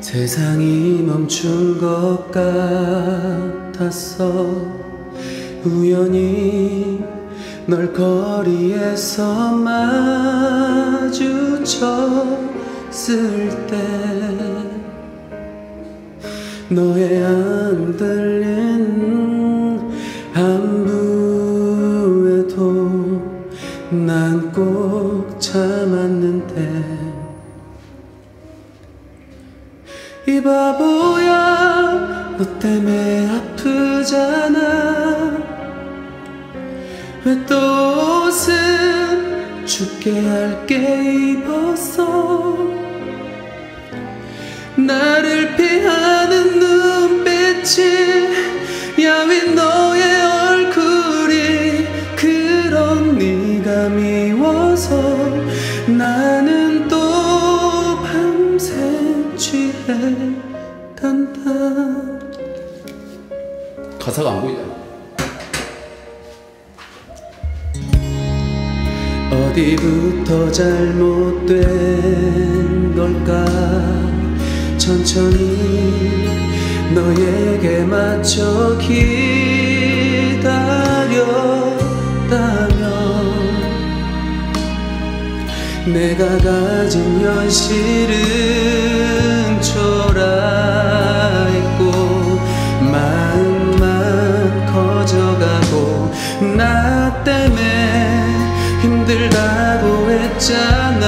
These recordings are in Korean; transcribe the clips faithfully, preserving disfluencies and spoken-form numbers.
세상이 멈춘 것 같았어. 우연히 널 거리에서 마주쳤을 때 너의 안 들린 안부에도 난 꼭 참았는데 이 바보야 너 때문에 아프잖아. 왜 또 옷은 춥게 얇게 입었어. 나를 피하는 눈빛이 야윈 너의 얼굴이 그런 네가 미워서 나는 또 밤새 취했단다. 가사가 안 보이잖아. 어디부터 잘못된 걸까. 천천히 너에게 맞춰 기다렸다면 내가 가진 현실은 초라했고 마음만 커져가고 나 때문에 힘들다고 했잖아.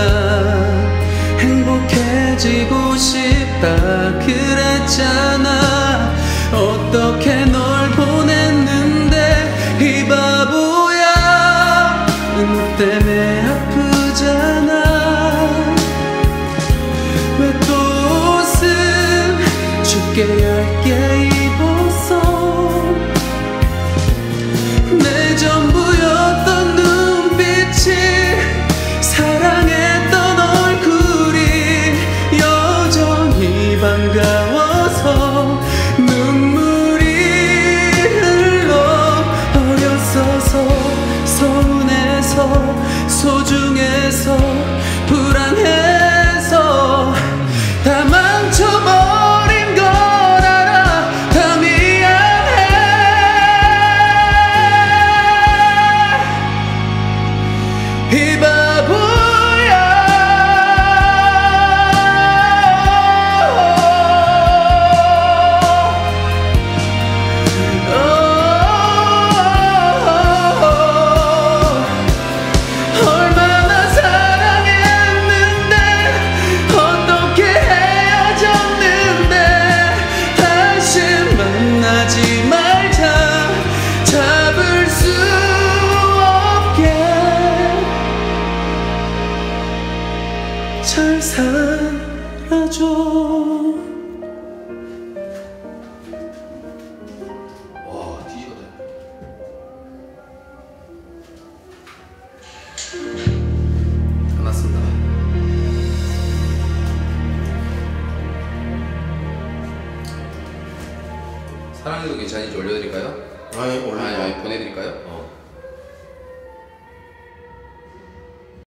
행복해지고 싶다 그랬잖아. 어떻게 널 보냈는데 이 바보야 너 때문에 아프잖아. 왜 또 얇게 얇게 입었어. 내 전부였던 눈빛이 사랑했던 얼굴이 여전히 반가워서 눈물이 흘러 어렸어서 서운해서 소중해서 불안해서 다 망쳐버렸어. 이 바보야. oh, 얼마나 사랑했는데 어떻게 헤어졌는데 다시 만나지 말자. 잡을 수 잘 사라져. 와, 뒤져다. 끝났습니다. 사랑해도 괜찮은지 올려드릴까요? 아니, 올려. 아니, 아니, 보내드릴까요?